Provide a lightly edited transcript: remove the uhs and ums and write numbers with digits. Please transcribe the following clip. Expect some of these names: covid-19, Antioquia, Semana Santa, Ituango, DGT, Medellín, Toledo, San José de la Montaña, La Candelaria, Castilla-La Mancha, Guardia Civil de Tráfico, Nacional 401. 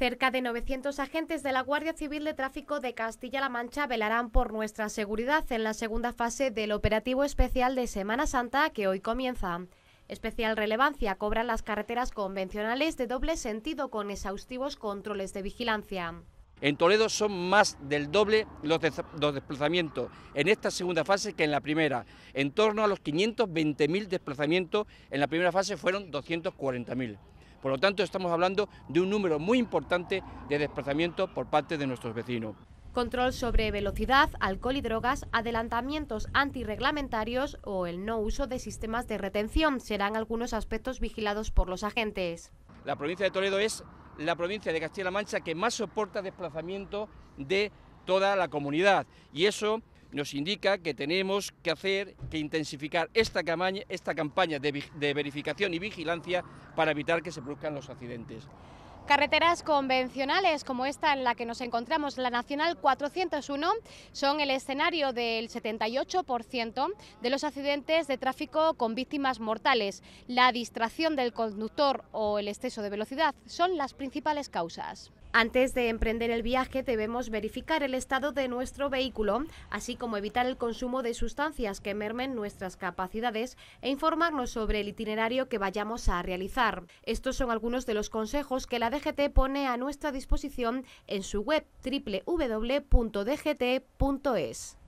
Cerca de 900 agentes de la Guardia Civil de Tráfico de Castilla-La Mancha velarán por nuestra seguridad en la segunda fase del operativo especial de Semana Santa que hoy comienza. Especial relevancia cobran las carreteras convencionales de doble sentido con exhaustivos controles de vigilancia. En Toledo son más del doble los desplazamientos en esta segunda fase que en la primera. En torno a los 520.000 desplazamientos, en la primera fase fueron 240.000. Por lo tanto, estamos hablando de un número muy importante de desplazamientos por parte de nuestros vecinos. Control sobre velocidad, alcohol y drogas, adelantamientos antirreglamentarios o el no uso de sistemas de retención serán algunos aspectos vigilados por los agentes. La provincia de Toledo es la provincia de Castilla-La Mancha que más soporta desplazamiento de toda la comunidad, y eso nos indica que tenemos que intensificar esta campaña de verificación y vigilancia para evitar que se produzcan los accidentes. Carreteras convencionales como esta en la que nos encontramos, la Nacional 401, son el escenario del 78% de los accidentes de tráfico con víctimas mortales. La distracción del conductor o el exceso de velocidad son las principales causas. Antes de emprender el viaje debemos verificar el estado de nuestro vehículo, así como evitar el consumo de sustancias que mermen nuestras capacidades e informarnos sobre el itinerario que vayamos a realizar. Estos son algunos de los consejos que la DGT pone a nuestra disposición en su web www.dgt.es.